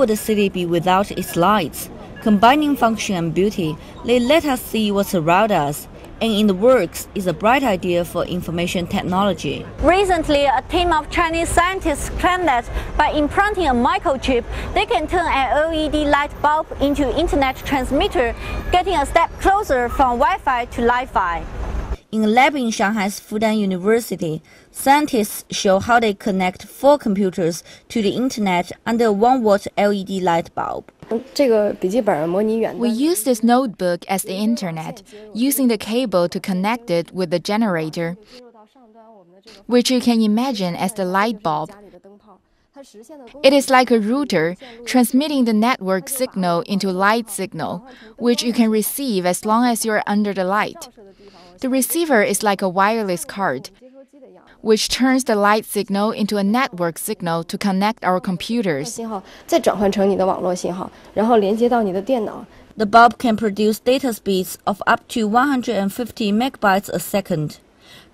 would a city be without its lights? Combining function and beauty, they let us see what's around us. And in the works is a bright idea for information technology. Recently, a team of Chinese scientists claimed that by implanting a microchip, they can turn an LED light bulb into an internet transmitter, getting a step closer from Wi-Fi to Li-Fi. In a lab in Shanghai's Fudan University, scientists show how they connect 4 computers to the internet under a 1-watt LED light bulb. We use this notebook as the internet, using the cable to connect it with the generator, which you can imagine as the light bulb. It is like a router, transmitting the network signal into light signal, which you can receive as long as you are under the light. The receiver is like a wireless card, which turns the light signal into a network signal to connect our computers. The bulb can produce data speeds of up to 150 megabytes a second.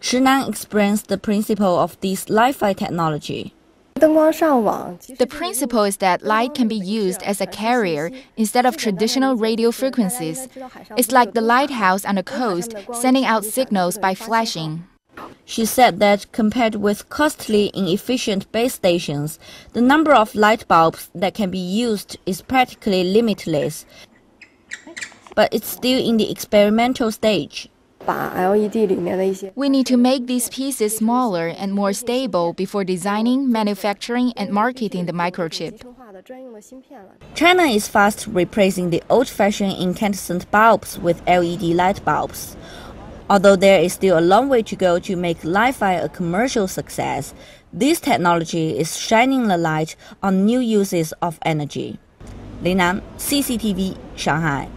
Zhu Nan explains the principle of this Li-Fi technology. The principle is that light can be used as a carrier instead of traditional radio frequencies. It's like the lighthouse on the coast sending out signals by flashing. She said that compared with costly, inefficient base stations, the number of light bulbs that can be used is practically limitless. But it's still in the experimental stage. We need to make these pieces smaller and more stable before designing, manufacturing, and marketing the microchip. China is fast replacing the old-fashioned incandescent bulbs with LED light bulbs. Although there is still a long way to go to make Li-Fi a commercial success, this technology is shining the light on new uses of energy. Linan, CCTV, Shanghai.